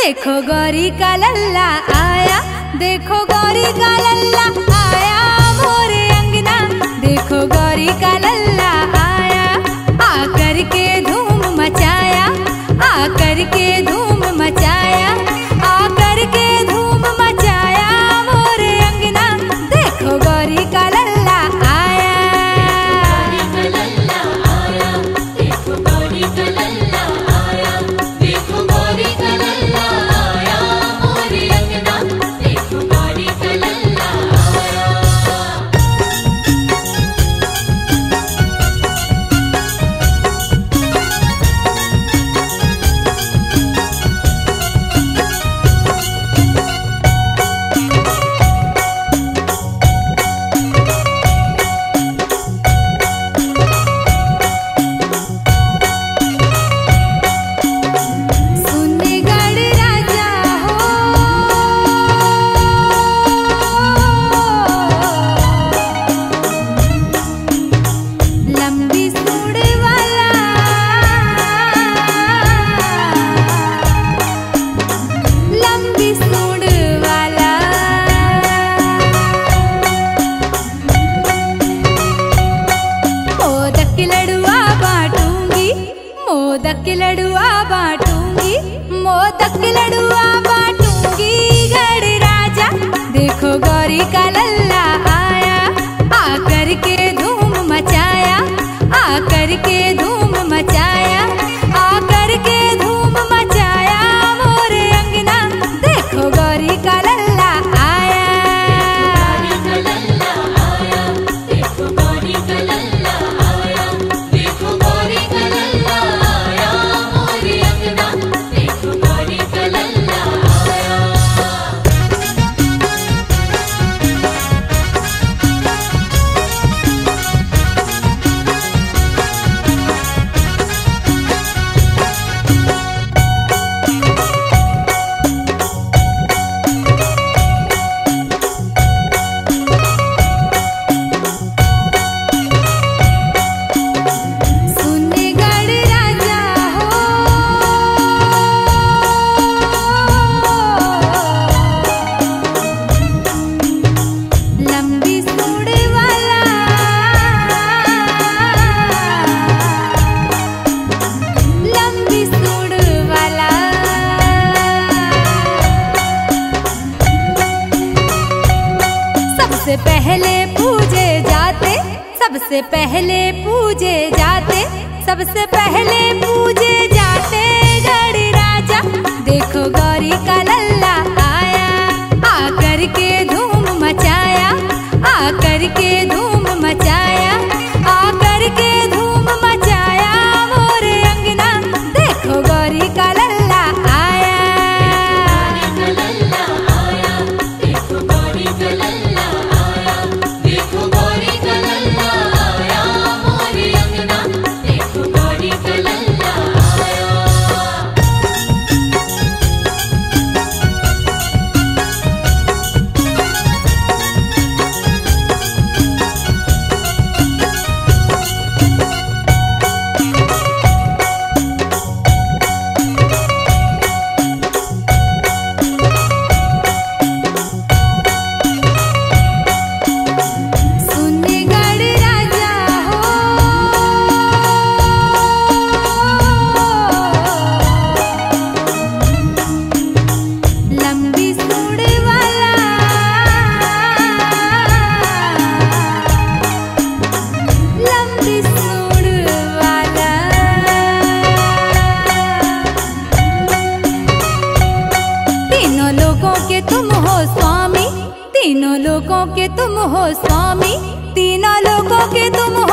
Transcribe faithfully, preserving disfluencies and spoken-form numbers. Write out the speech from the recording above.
देखो गौरी का लल्ला आया, देखो गौरी का लल्ला आया मोरे अंगना। देखो गौरी का लल्ला आया, आकर के धूम मचाया, आकर के धूम मचाया, आकर के धूम मचाया मोरे अंगना। देखो गौरी का लल्ला आया, देखो गौरी का लल्ला आया, देखो गौरी का लल्ला मोदक लडुआ बांटूंगी, मोदक लडुआ बांटूंगी गढ़ राजा। देखो गौरी का लल्ला आया, आकर के धूम मचाया, आकर के धूम मचाया, आकर के धूम मचाया मोरे अंगना। देखो गौरी का लल्ला आया, देखो गौरी का लल्ला आया, देखो गौरी का लल्ला पहले पूजे जाते, सबसे पहले पूजे जाते, सबसे पहले पूजे जाते गढ़ राजा। देखो गौरी का लल्ला आया, आकर के धूम मचाया, आकर के धूम मचाया, आकर के धूम मचाया मोरे अंगना। देखो गौरी का लल्ला आया, देखो गौरी का लल्ला आया, देखो गौरी का लल्ला आया मोरे अंगना, देखो गौरी का लल्ला आया। तुम हो स्वामी, तीनों लोकों के तुम हो